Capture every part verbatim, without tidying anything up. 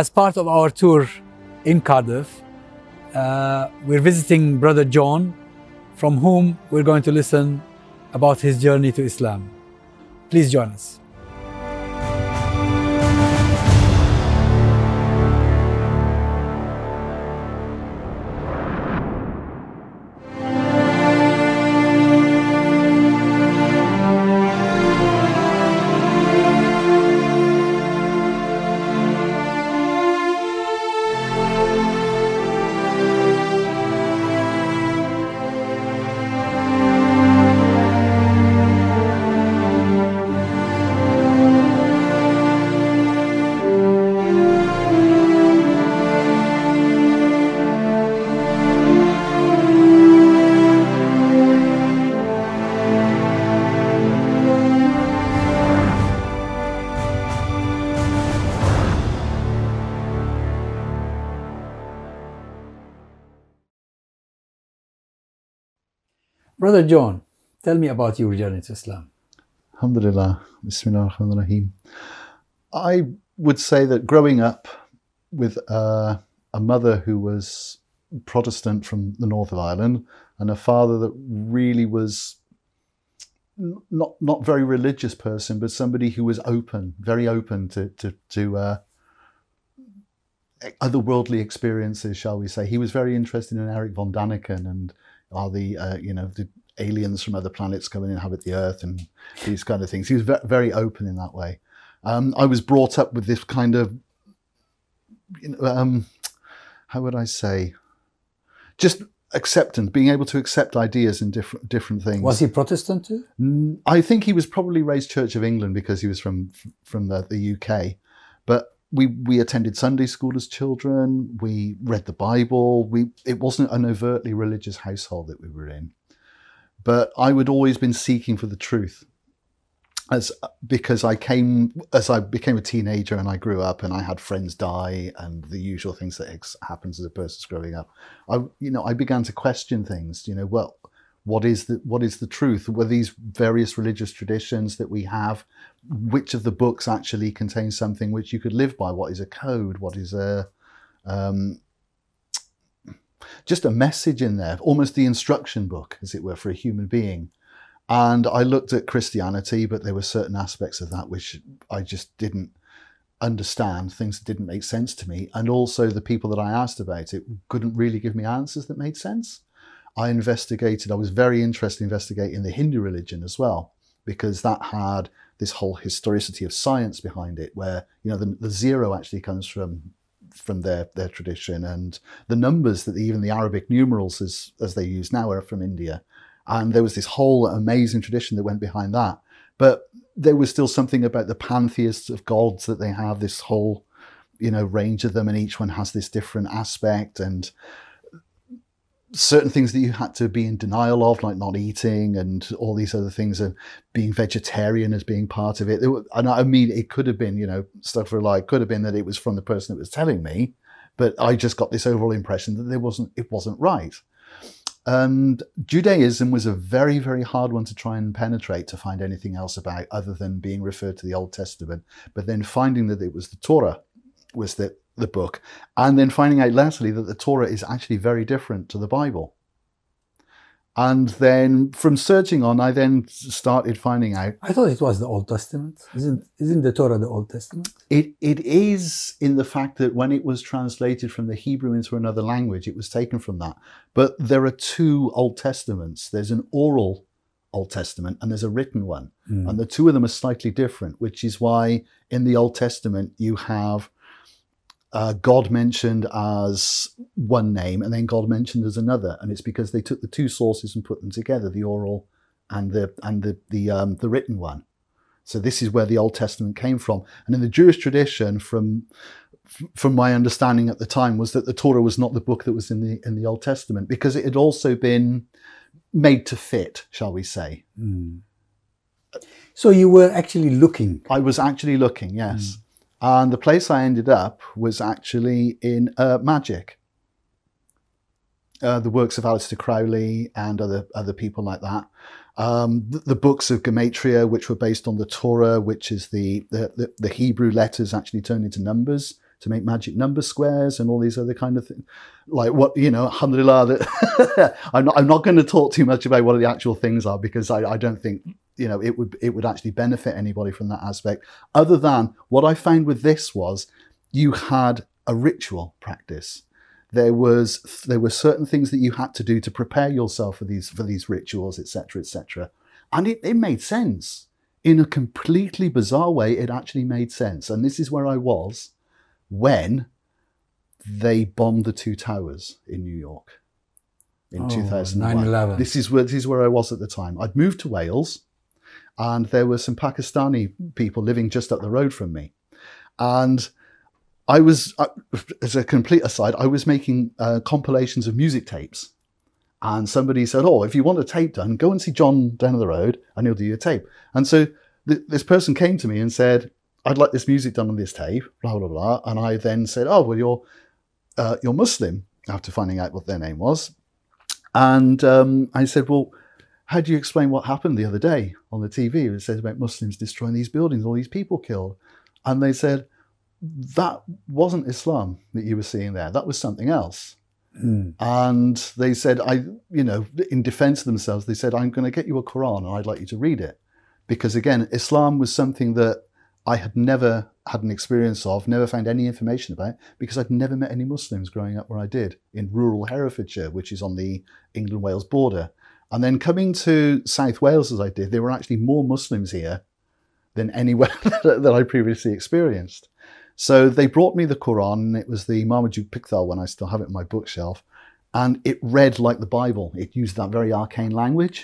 As part of our tour in Cardiff, uh, we're visiting Brother John, from whom we're going to listen about his journey to Islam. Please join us. Brother John, tell me about your journey to Islam. Alhamdulillah, Bismillah ar-Rahman ar-Rahim. I would say that growing up with uh, a mother who was Protestant from the north of Ireland and a father that really was not not very religious person, but somebody who was open, very open to to, to uh, otherworldly experiences, shall we say. He was very interested in Eric von Daniken and are the, uh, you know, the aliens from other planets come and inhabit the Earth and these kind of things. He was ve very open in that way. Um, I was brought up with this kind of, you know, um, how would I say, just acceptance, being able to accept ideas and different different things. Was he Protestant too? Mm, I think he was probably raised Church of England because he was from from the, the U K. But we we attended Sunday school as children. We read the Bible. We it wasn't an overtly religious household that we were in, but I would always been seeking for the truth, as because I came as I became a teenager and I grew up and I had friends die and the usual things that ex happens as a person's growing up. I you know I began to question things. You know, well, what is the what is the truth? Were these various religious traditions that we have? Which of the books actually contains something which you could live by? What is a code? What is a um, just a message in there? Almost the instruction book, as it were, for a human being. And I looked at Christianity, but there were certain aspects of that which I just didn't understand, things that didn't make sense to me. And also the people that I asked about it couldn't really give me answers that made sense. I investigated, I was very interested in investigating the Hindu religion as well, because that had this whole historicity of science behind it, where you know the, the zero actually comes from from their their tradition, and the numbers that the, even the Arabic numerals as as they use now are from India, and there was this whole amazing tradition that went behind that. But there was still something about the pantheists of gods that they have this whole you know range of them, and each one has this different aspect and certain things that you had to be in denial of, like not eating and all these other things, and being vegetarian as being part of it. And I mean, it could have been, you know, stuff for like, could have been that it was from the person that was telling me, but I just got this overall impression that there wasn't, it wasn't right. And Judaism was a very, very hard one to try and penetrate, to find anything else about other than being referred to the Old Testament, but then finding that it was the Torah was the the book, and then finding out latterly that the Torah is actually very different to the Bible. And then from searching on, I then started finding out. I thought it was the Old Testament. Isn't, isn't the Torah the Old Testament? It, it is, in the fact that when it was translated from the Hebrew into another language, it was taken from that. But there are two Old Testaments. There's an oral Old Testament and there's a written one. Mm. And the two of them are slightly different, which is why in the Old Testament you have Uh, God mentioned as one name and then God mentioned as another, and it's because they took the two sources and put them together, the oral and the and the the, um, the written one. So this is where the Old Testament came from. And in the Jewish tradition, from from my understanding at the time, was that the Torah was not the book that was in the in the Old Testament, because it had also been made to fit, shall we say. Mm. So you were actually looking. I was actually looking, yes. Mm. And the place I ended up was actually in uh, magic, uh, the works of Aleister Crowley and other other people like that. Um, the, the books of Gematria, which were based on the Torah, which is the the, the the Hebrew letters actually turned into numbers. to make magic number squares and all these other kind of things. Like what, you know, alhamdulillah, that I'm not, I'm not going to talk too much about what the actual things are, because I, I don't think, you know, it would, it would actually benefit anybody from that aspect. Other than what I found with this was you had a ritual practice. There was, there were certain things that you had to do to prepare yourself for these, for these rituals, et cetera, et cetera. And it, it made sense. In a completely bizarre way, it actually made sense. And this is where I was when they bombed the two towers in New York in oh, two thousand one. nine eleven. This is where, this is where I was at the time. I'd moved to Wales, and there were some Pakistani people living just up the road from me. And I was, as a complete aside, I was making uh, compilations of music tapes. And somebody said, oh, if you want a tape done, go and see John down the road and he'll do your tape. And so th this person came to me and said, I'd like this music done on this tape, blah, blah, blah. And I then said, oh, well, you're, uh, you're Muslim, after finding out what their name was. And um, I said, well, how do you explain what happened the other day on the T V? It says about Muslims destroying these buildings, all these people killed. And they said, that wasn't Islam that you were seeing there. That was something else. Mm. And they said, I, you know, in defense of themselves, they said, I'm going to get you a Quran and I'd like you to read it. Because again, Islam was something that I had never had an experience of, never found any information about, because I'd never met any Muslims growing up where I did, in rural Herefordshire, which is on the England-Wales border. And then coming to South Wales, as I did, there were actually more Muslims here than anywhere that I previously experienced. So they brought me the Quran, and it was the Marmaduke Pickthall one. I still have it in my bookshelf. And it read like the Bible. It used that very arcane language,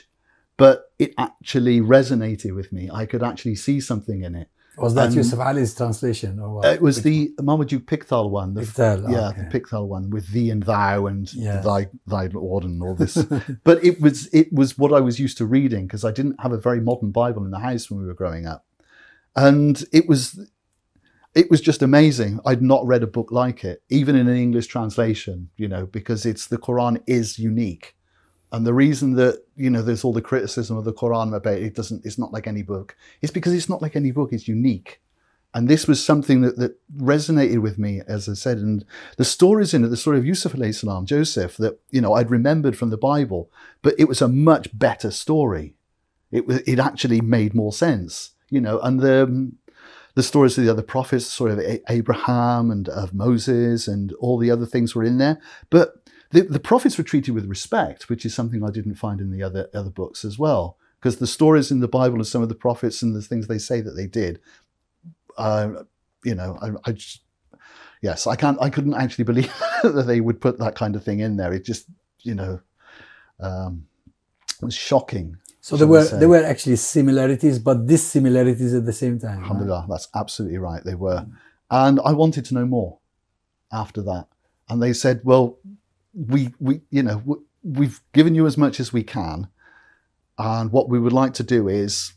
but it actually resonated with me. I could actually see something in it. Was that um, Yusuf Ali's translation? Or what? It was the Marmaduke Pickthall one. The, Pickthall, yeah, okay. The Pickthall one with thee and thou and yes. thy, thy lord and all this. But it was, it was what I was used to reading, because I didn't have a very modern Bible in the house when we were growing up. And it was... It was just amazing. I'd not read a book like it, even in an English translation, you know, because it's, the Quran is unique. And the reason that, you know, there's all the criticism of the Quran about it doesn't, it's not like any book. It's because it's not like any book, it's unique. And this was something that, that resonated with me, as I said. And the stories in it, the story of Yusuf alayhi salam, Joseph, that, you know, I'd remembered from the Bible, but it was a much better story. It was, it actually made more sense, you know, and the, the stories of the other prophets, the story of Abraham and of Moses and all the other things were in there. But the, the prophets were treated with respect, which is something I didn't find in the other, other books as well. Because the stories in the Bible and some of the prophets and the things they say that they did, uh, you know, I, I just, yes, I can't, I couldn't actually believe that they would put that kind of thing in there. It just, you know, um, it was shocking. So there were, there were actually similarities, but dissimilarities at the same time. Alhamdulillah, right? That's absolutely right, they were. And I wanted to know more after that. And they said, well, we, we, you know, we, we've given you as much as we can. And what we would like to do is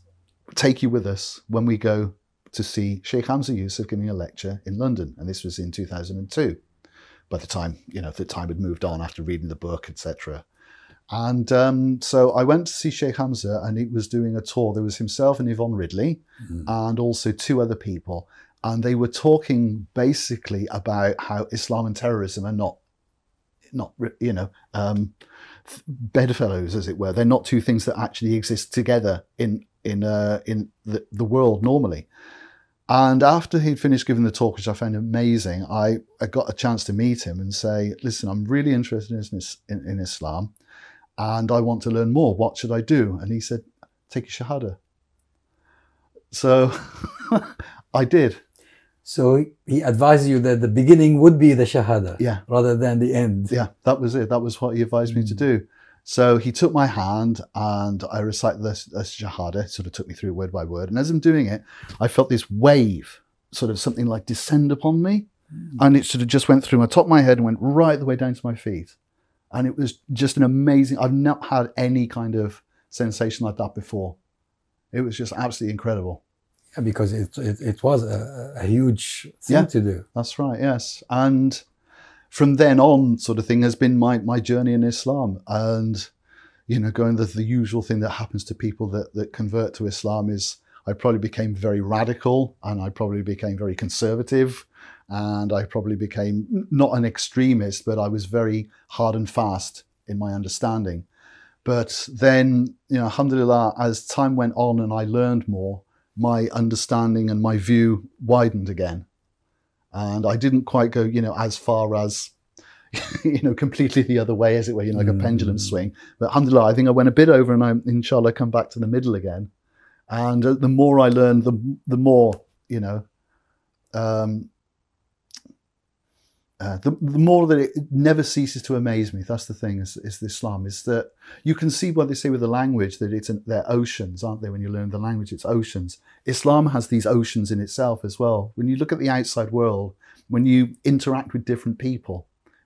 take you with us when we go to see Sheikh Hamza Yusuf giving a lecture in London. And this was in two thousand two. By the time, you know, the time had moved on after reading the book, et cetera. And um, so I went to see Sheikh Hamza, and he was doing a tour. There was himself and Yvonne Ridley, mm. and also two other people. And they were talking basically about how Islam and terrorism are not, not you know, um, bedfellows, as it were. They're not two things that actually exist together in, in, uh, in the, the world normally. And after he'd finished giving the talk, which I found amazing, I, I got a chance to meet him and say, listen, I'm really interested in, in, in Islam. And I want to learn more. What should I do? And he said, take a Shahada. So I did. So he advised you that the beginning would be the Shahada, yeah, rather than the end. Yeah, that was it. That was what he advised me to do. So he took my hand and I recited the, the Shahada, sort of took me through word by word. And as I'm doing it, I felt this wave, sort of something like descend upon me. Mm. And it sort of just went through my top of my head and went right the way down to my feet. And it was just an amazing, I've not had any kind of sensation like that before. It was just absolutely incredible. Yeah, because it, it, it was a, a huge thing yeah, to do. That's right, yes. And from then on sort of thing has been my, my journey in Islam. And, you know, going the, the usual thing that happens to people that, that convert to Islam is I probably became very radical and I probably became very conservative. and I probably became not an extremist, but I was very hard and fast in my understanding. But then, you know, alhamdulillah, as time went on and I learned more, my understanding and my view widened again. And I didn't quite go, you know, as far as, you know, completely the other way, as it were, you know, like mm. a pendulum swing. But alhamdulillah, I think I went a bit over, and I, inshallah, come back to the middle again. And uh, the more I learned, the, the more, you know, um, Uh, the, the more that it never ceases to amaze me, that's the thing, is, is Islam, is that you can see what they say with the language, that it's an, they're oceans, aren't they? When you learn the language, it's oceans. Islam has these oceans in itself as well. When you look at the outside world, when you interact with different people,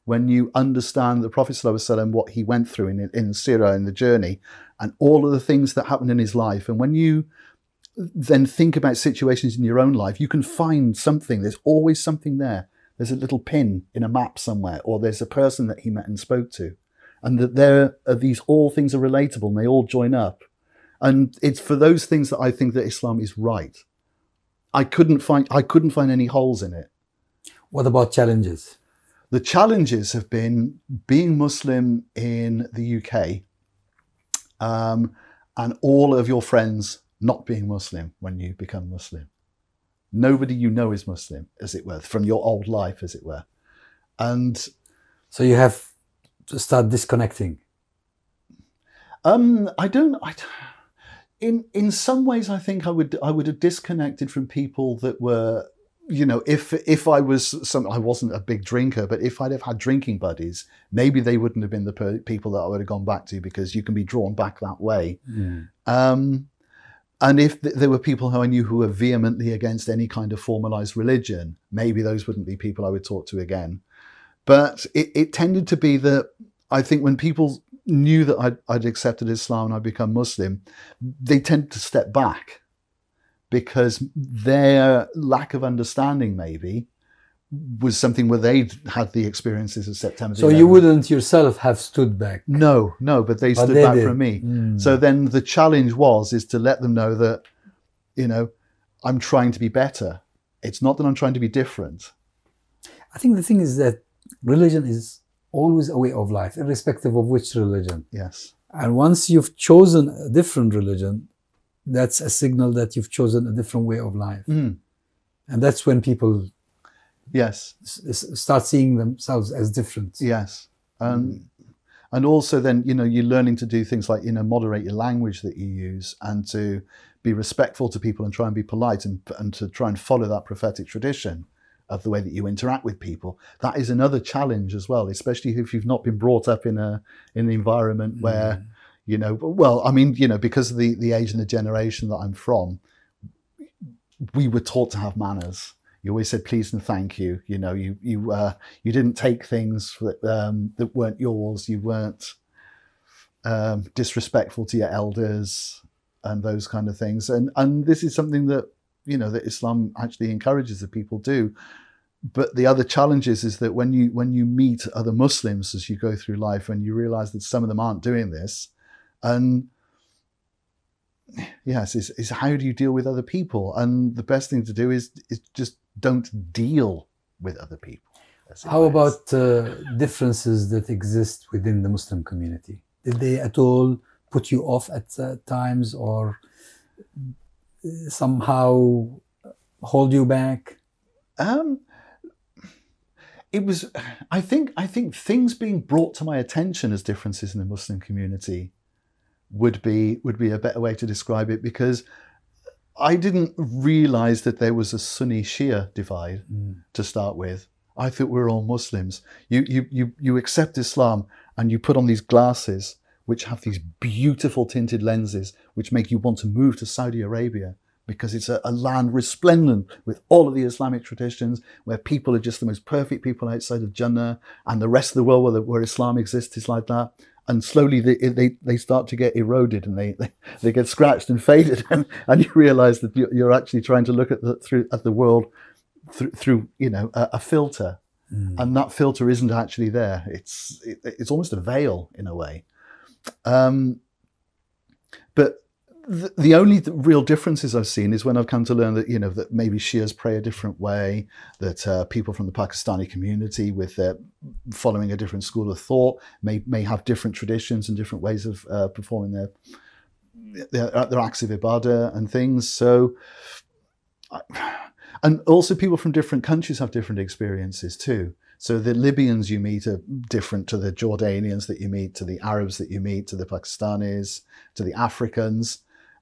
when you understand the Prophet ﷺ, what he went through in, in Sirah, in the journey, and all of the things that happened in his life, and when you then think about situations in your own life, you can find something. There's always something there. There's a little pin in a map somewhere, or there's a person that he met and spoke to, and that there are these, all things are relatable and they all join up. And it's for those things that I think that Islam is right. I couldn't find, I couldn't find any holes in it. What about challenges? The challenges have been being Muslim in the U K, um, and all of your friends not being Muslim when you become Muslim. Nobody you know is Muslim, as it were, from your old life, as it were. And so you have to start disconnecting. Um, I don't. I, in in some ways, I think I would I would have disconnected from people that were, you know, if if I was some, I wasn't a big drinker, but if I'd have had drinking buddies, maybe they wouldn't have been the people that I would have gone back to, because you can be drawn back that way. Mm. Um, And if th there were people who I knew who were vehemently against any kind of formalized religion, maybe those wouldn't be people I would talk to again. But it, it tended to be that I think when people knew that I'd, I'd accepted Islam and I'd become Muslim, they tend to step back because their lack of understanding maybe was something where they'd had the experiences of September. So you wouldn't yourself have stood back? No, no, but they but stood they back did. from me. Mm. So then the challenge was, is to let them know that, you know, I'm trying to be better. It's not that I'm trying to be different. I think the thing is that religion is always a way of life, irrespective of which religion. Yes. And once you've chosen a different religion, that's a signal that you've chosen a different way of life. Mm. And that's when people... Yes. Start seeing themselves as different. Yes. Um, and also then, you know, you're learning to do things like, you know, moderate your language that you use, and to be respectful to people and try and be polite, and, and to try and follow that prophetic tradition of the way that you interact with people. That is another challenge as well, especially if you've not been brought up in, a, in an environment where, mm. you know, well, I mean, you know, because of the, the age and the generation that I'm from, we were taught to have manners. You always said please and thank you. You know, you you uh, you didn't take things that um, that weren't yours. You weren't um, disrespectful to your elders and those kind of things. And and this is something that, you know, that Islam actually encourages that people do. But the other challenge is, is that when you when you meet other Muslims as you go through life, and you realise that some of them aren't doing this, and yes, is is how do you deal with other people? And the best thing to do is is just don't deal with other people. How about uh, differences that exist within the Muslim community? Did they at all put you off at uh, times, or somehow hold you back? Um, it was, I think, I think things being brought to my attention as differences in the Muslim community would be would be a better way to describe it, because I didn't realize that there was a Sunni Shia divide mm. to start with. I thought we were all Muslims. You, you, you, you accept Islam and you put on these glasses which have these beautiful tinted lenses which make you want to move to Saudi Arabia, because it's a, a land resplendent with all of the Islamic traditions, where people are just the most perfect people outside of Jannah, and the rest of the world where, where Islam exists is like that. And slowly they, they, they start to get eroded, and they, they, they get scratched and faded. And, and you realize that you're actually trying to look at the, through, at the world through, through you know, a, a filter. Mm. And that filter isn't actually there. It's, it, it's almost a veil in a way. Um, but the, the only real differences I've seen is when I've come to learn that, you know, that maybe Shias pray a different way, that uh, people from the Pakistani community with their following a different school of thought may, may have different traditions and different ways of uh, performing their, their, their acts of ibadah and things. So, and also people from different countries have different experiences too. So the Libyans you meet are different to the Jordanians that you meet, to the Arabs that you meet, to the Pakistanis, to the Africans.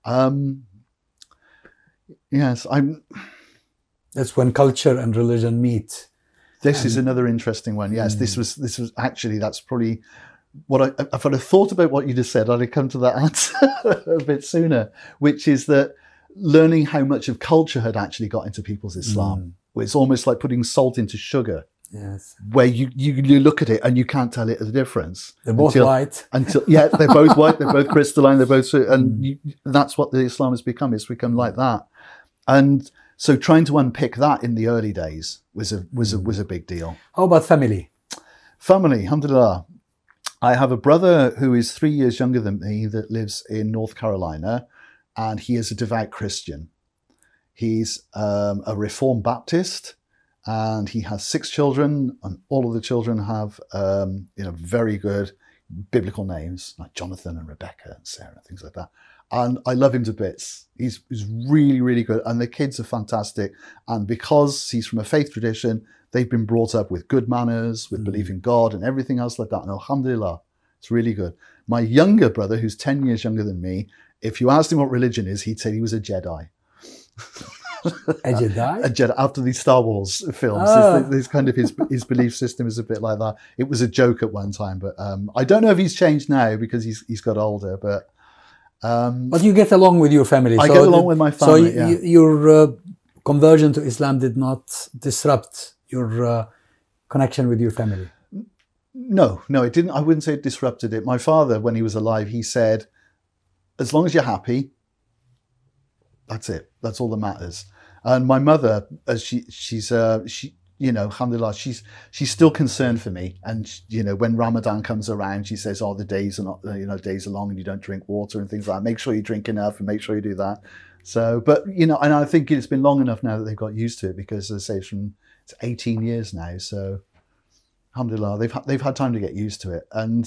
Um, yes, I'm... That's when culture and religion meet. This and is another interesting one. Yes, mm. this was this was actually, that's probably what I, if I'd have thought about what you just said, I'd have come to that answer a bit sooner, which is that learning how much of culture had actually got into people's Islam. Mm. It's almost like putting salt into sugar. Yes. Where you, you, you look at it and you can't tell it the difference. They're both until, white. Until, yeah, they're both white, they're both crystalline, they're both, and you, that's what the Islam has become. It's become like that. And so trying to unpick that in the early days was a, was a, was a big deal. How about family? Family, alhamdulillah. I have a brother who is three years younger than me that lives in North Carolina, and he is a devout Christian. He's um, a Reformed Baptist. And he has six children, and all of the children have, um, you know, very good biblical names like Jonathan and Rebecca and Sarah and things like that. And I love him to bits. He's, he's really, really good, and the kids are fantastic. And because he's from a faith tradition, they've been brought up with good manners, with mm. belief in God and everything else like that. And alhamdulillah, it's really good. My younger brother, who's ten years younger than me, if you asked him what religion is, he'd say he was a Jedi. A Jedi? A Jedi, after these Star Wars films. Oh. This kind of his, his belief system is a bit like that. It was a joke at one time, but um, I don't know if he's changed now because he's he's got older. But um, but you get along with your family. I so get along did, with my family. So yeah. Your uh, conversion to Islam did not disrupt your uh, connection with your family. No, no, it didn't. I wouldn't say it disrupted it. My father, when he was alive, he said, "As long as you're happy." That's it. That's all that matters. And my mother, as she, she's, uh, she, you know, alhamdulillah, she's, she's still concerned for me. And she, you know, when Ramadan comes around, she says, "Oh, the days are not, you know, days are long, and you don't drink water and things like that. Make sure you drink enough, and make sure you do that." So, but you know, and I think it's been long enough now that they've got used to it because, as I say, it's from it's eighteen years now. So, alhamdulillah, they've they've had time to get used to it. And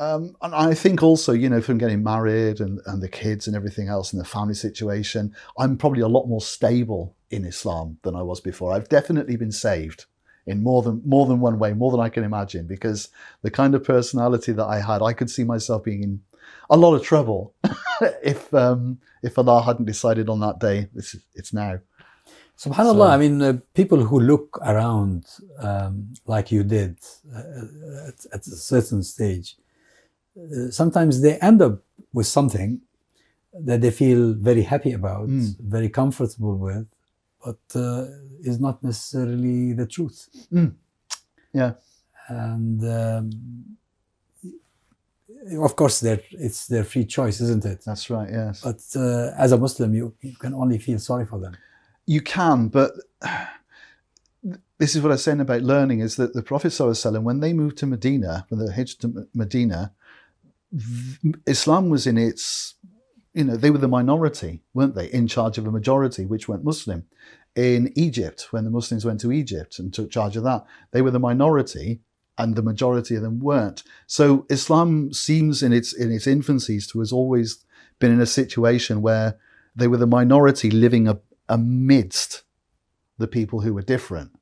Um, and I think also, you know, from getting married and, and the kids and everything else and the family situation, I'm probably a lot more stable in Islam than I was before. I've definitely been saved in more than more than one way, more than I can imagine, because the kind of personality that I had, I could see myself being in a lot of trouble if um, if Allah hadn't decided on that day. It's, it's now. SubhanAllah, so, I mean, uh, people who look around um, like you did uh, at, at a certain stage, sometimes they end up with something that they feel very happy about, mm. very comfortable with, but uh, is not necessarily the truth. Mm. Yeah. And um, of course, it's their free choice, isn't it? That's right, yes. But uh, as a Muslim, you, you can only feel sorry for them. You can, but this is what I was saying about learning, is that the Prophet ﷺ, when they moved to Medina, when they hijrah to Medina, Islam was in its, you know, they were the minority, weren't they, in charge of a majority, which went Muslim. In Egypt, when the Muslims went to Egypt and took charge of that, they were the minority and the majority of them weren't. So Islam seems in its, in its infancies to has always been in a situation where they were the minority living a, amidst the people who were different,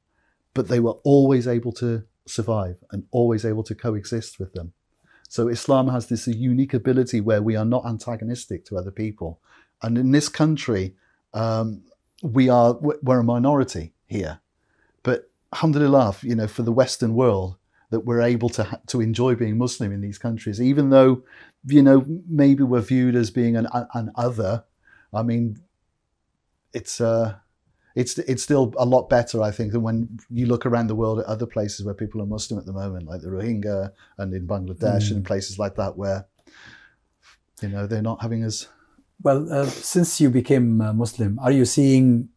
but they were always able to survive and always able to coexist with them. So Islam has this unique ability where we are not antagonistic to other people. And in this country, um, we are, we're a minority here. But alhamdulillah, you know, for the Western world, that we're able to, to enjoy being Muslim in these countries, even though, you know, maybe we're viewed as being an, an other. I mean, it's, uh, it's, it's still a lot better, I think, than when you look around the world at other places where people are Muslim at the moment, like the Rohingya and in Bangladesh mm. and places like that where, you know, they're not having as... Well, uh, since you became uh, Muslim, are you seeing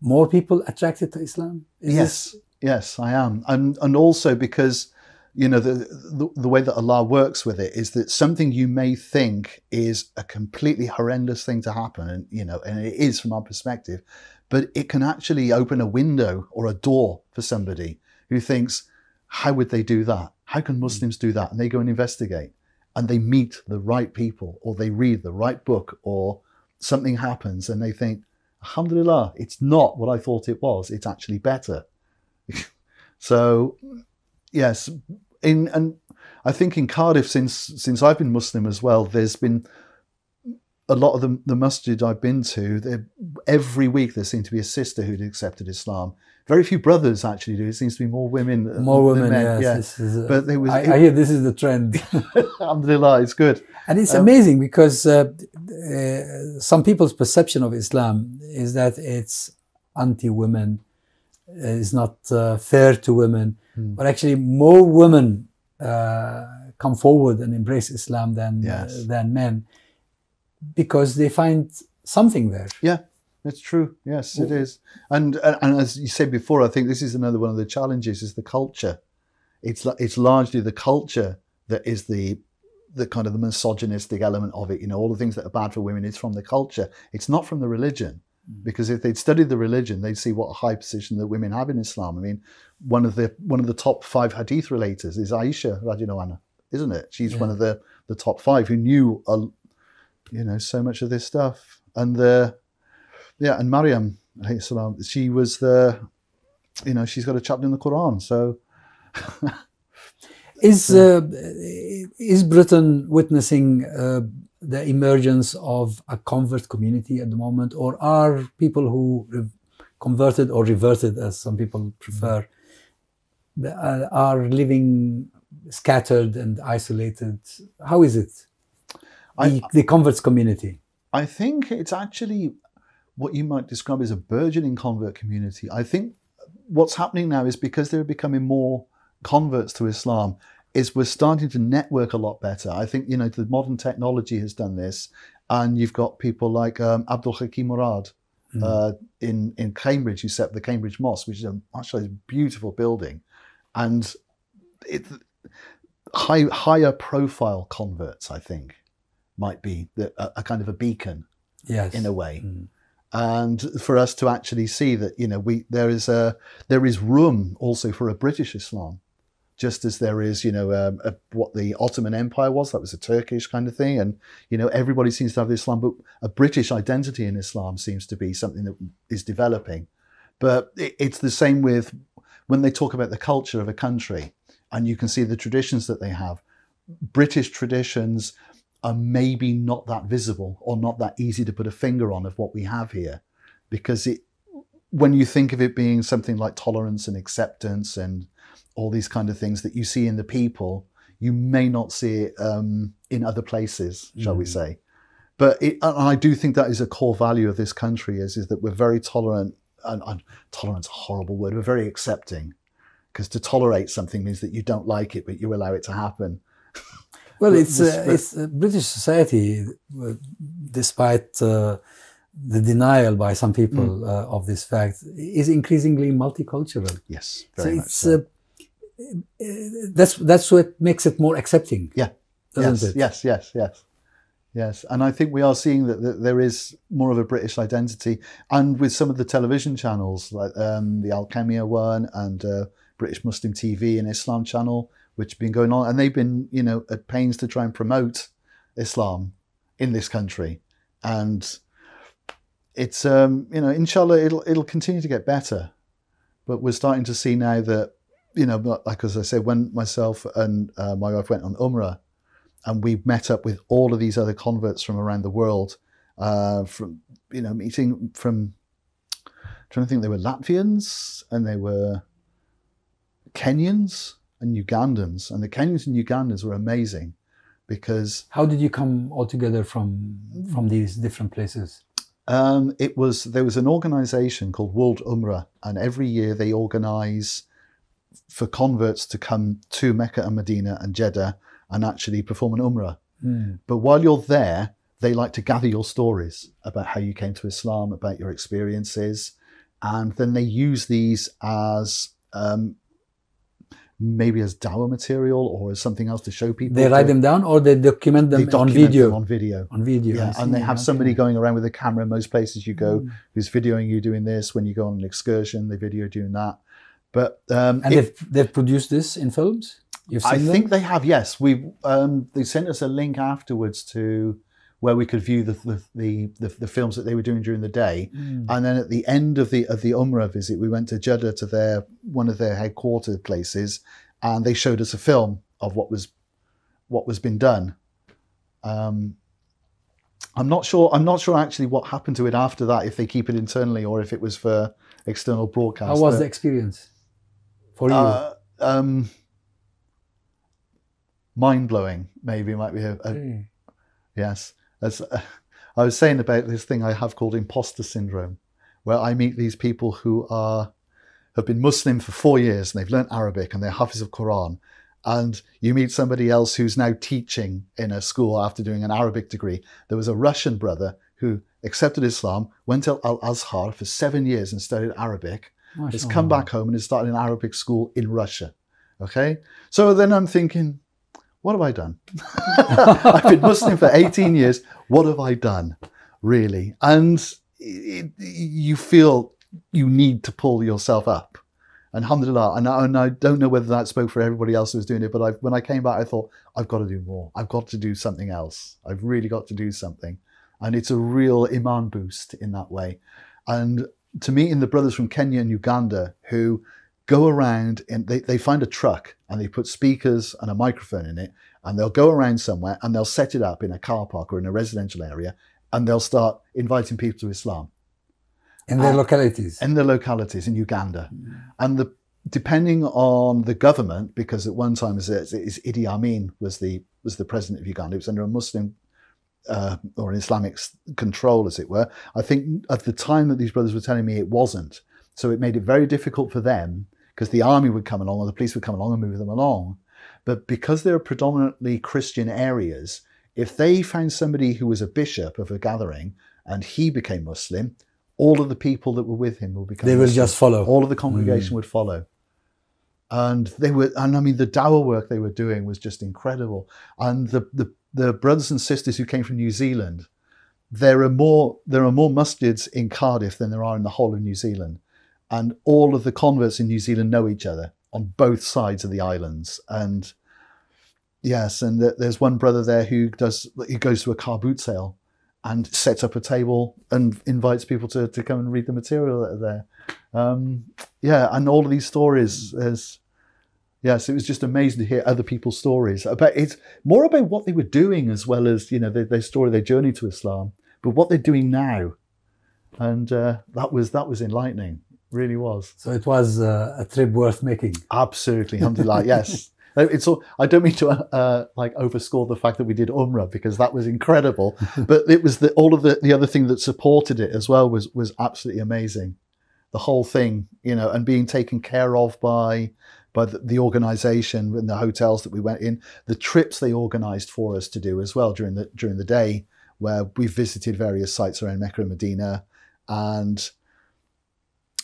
more people attracted to Islam? Is yes, this... yes, I am. And, and also because you know, the, the, the way that Allah works with it is that something you may think is a completely horrendous thing to happen, and, you know, and it is from our perspective, but it can actually open a window or a door for somebody who thinks, how would they do that? How can Muslims do that? And they go and investigate, and they meet the right people, or they read the right book, or something happens and they think, alhamdulillah, it's not what I thought it was. It's actually better. So, yes, in and I think in Cardiff, since since I've been Muslim as well, there's been a lot of the, the masjid I've been to, there, every week there seemed to be a sister who'd accepted Islam. Very few brothers actually do. It seems to be more women. More women, men. Yes. Yeah. This is a, but they was, I, it, I hear this is the trend. Alhamdulillah, it's good. And it's um, amazing because uh, uh, some people's perception of Islam is that it's anti-women, it's not uh, fair to women. Hmm. But actually more women uh, come forward and embrace Islam than, yes. uh, than men, because they find something there. Yeah, it's true. Yes, it is. And, and and as you said before, I think this is another one of the challenges: is the culture. It's it's largely the culture that is the the kind of the misogynistic element of it. You know, all the things that are bad for women is from the culture. It's not from the religion, because if they'd studied the religion, they'd see what a high position that women have in Islam. I mean, one of the one of the top five hadith relators is Aisha radhiyallahu anha, isn't it? She's yeah. one of the the top five who knew a. You know, so much of this stuff. And the, yeah, and Maryam, she was the, you know, she's got a chapter in the Quran, so. Is, uh, is Britain witnessing uh, the emergence of a convert community at the moment, or are people who converted or reverted, as some people prefer, uh, are living scattered and isolated? How is it? The, the converts community? I think it's actually what you might describe as a burgeoning convert community. I think what's happening now is because they're becoming more converts to Islam, is we're starting to network a lot better. I think, you know, the modern technology has done this, and you've got people like um, Abdul Hakim Murad mm. uh, in, in Cambridge, who set up the Cambridge Mosque, which is a, actually a beautiful building. And it, high, higher profile converts, I think, might be the, a, a kind of a beacon, yes, in a way, mm. and for us to actually see that, you know, we there is a there is room also for a British Islam, just as there is, you know, um, a, what the Ottoman Empire was, that was a Turkish kind of thing, and, you know, everybody seems to have Islam, but a British identity in Islam seems to be something that is developing. But it, it's the same with when they talk about the culture of a country, and you can see the traditions that they have. British traditions are maybe not that visible, or not that easy to put a finger on, of what we have here, because it, when you think of it being something like tolerance and acceptance and all these kind of things that you see in the people, you may not see it um, in other places, shall mm. we say. But it, and I do think that is a core value of this country, is, is that we're very tolerant, and, and tolerance is a horrible word, we're very accepting, because to tolerate something means that you don't like it, but you allow it to happen. Well, it's, uh, it's uh, British society, uh, despite uh, the denial by some people mm. uh, of this fact, is increasingly multicultural. Yes, very so much it's, so. Uh, that's, that's what makes it more accepting. Yeah, doesn't yes, it? Yes, yes, yes. Yes, and I think we are seeing that, that there is more of a British identity. And with some of the television channels, like um, the Alchemia one, and uh, British Muslim T V and Islam Channel, which have been going on, and they've been, you know, at pains to try and promote Islam in this country. And it's, um, you know, inshallah, it'll, it'll continue to get better. But we're starting to see now that, you know, like as I said, when myself and uh, my wife went on Umrah, and we met up with all of these other converts from around the world, uh, from, you know, meeting from, I'm trying to think, they were Latvians, and they were Kenyans, and Ugandans, and the Kenyans and Ugandans were amazing, because... How did you come all together from, from these different places? Um, it was, there was an organisation called World Umrah, and every year they organise for converts to come to Mecca and Medina and Jeddah and actually perform an Umrah. Mm. But while you're there, they like to gather your stories about how you came to Islam, about your experiences, and then they use these as... Um, maybe as dawah material or as something else to show people. They write them down, or they document them, they document on video. Them on video. On video. Yeah, and they have okay. somebody going around with a camera in most places you go mm. who's videoing you doing this. When you go on an excursion, they video doing that. But um, and it, they've they've produced this in films. You've seen I them? think they have. Yes, we um, they sent us a link afterwards to where we could view the the, the, the, the films that they were doing during the day, mm. and then at the end of the of the Umrah visit, we went to Jeddah to their one of their headquarter places. And they showed us a film of what was, what was been done. Um, I'm not sure. I'm not sure actually what happened to it after that. If they keep it internally or if it was for external broadcast. How was but, the experience for uh, you? Um, mind blowing. Maybe might be. A, a, mm. Yes, as uh, I was saying about this thing I have called imposter syndrome, where I meet these people who are. have been Muslim for four years and they've learned Arabic and they're Hafiz of Quran. And you meet somebody else who's now teaching in a school after doing an Arabic degree. There was a Russian brother who accepted Islam, went to Al-Azhar for seven years and studied Arabic. Mashallah. Has come back home and has started an Arabic school in Russia. Okay? So then I'm thinking, what have I done? I've been Muslim for eighteen years. What have I done? Really? And it, you feel... you need to pull yourself up. And alhamdulillah, and I, and I don't know whether that spoke for everybody else who was doing it, but I, when I came back, I thought, I've got to do more. I've got to do something else. I've really got to do something. And it's a real iman boost in that way. And to meeting the brothers from Kenya and Uganda who go around and they, they find a truck and they put speakers and a microphone in it, and they'll go around somewhere and they'll set it up in a car park or in a residential area, and they'll start inviting people to Islam. In their localities. In their localities, in Uganda. Mm. And the, depending on the government, because at one time, it's, it's Idi Amin was the, was the president of Uganda. It was under a Muslim uh, or an Islamic control, as it were. I think at the time that these brothers were telling me, it wasn't. So it made it very difficult for them, because the army would come along or the police would come along and move them along. But because they're predominantly Christian areas, if they found somebody who was a bishop of a gathering and he became Muslim, all of the people that were with him will become. They will Muslim. just follow. All of the congregation mm. would follow. And they were, and I mean, the dawah work they were doing was just incredible. And the, the, the brothers and sisters who came from New Zealand, there are more, there are more masjids in Cardiff than there are in the whole of New Zealand. And all of the converts in New Zealand know each other on both sides of the islands. And yes, and the, there's one brother there who does, who goes to a car boot sale and sets up a table and invites people to, to come and read the material that are there. Um, yeah, and all of these stories, is, yes, it was just amazing to hear other people's stories. About, it's more about what they were doing as well as, you know, their, their story, their journey to Islam, but what they're doing now. And uh, that was that was enlightening, really was. So it was uh, a trip worth making. Absolutely, alhamdulillah, yes. It's all, I don't mean to uh, like overscore the fact that we did Umrah, because that was incredible, but it was the, all of the, the other thing that supported it as well was was absolutely amazing. The whole thing, you know, and being taken care of by by the, the organisation and the hotels that we went in, the trips they organised for us to do as well during the during the day, where we visited various sites around Mecca and Medina, and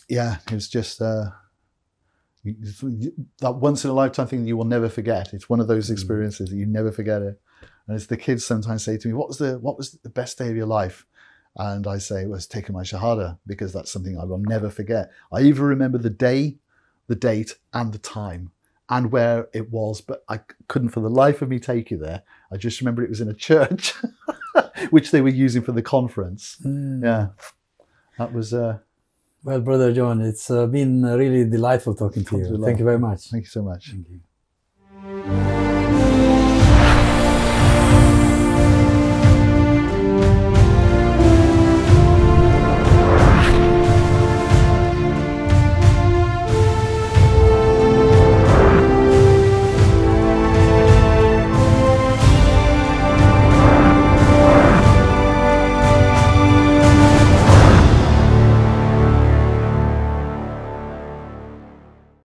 yeah, it was just. Uh, That once in a lifetime thing that you will never forget. It's one of those experiences that you never forget it. And it's the kids sometimes say to me, "What was the what was the best day of your life?" And I say, "It was taking my shahada, because that's something I will never forget. I even remember the day, the date, and the time, and where it was, but I couldn't for the life of me take you there. I just remember it was in a church, which they were using for the conference." Mm. Yeah, that was. Uh, Well, Brother John, it's uh, been really delightful talking to you. Thank you very much. Thank you so much. Thank you.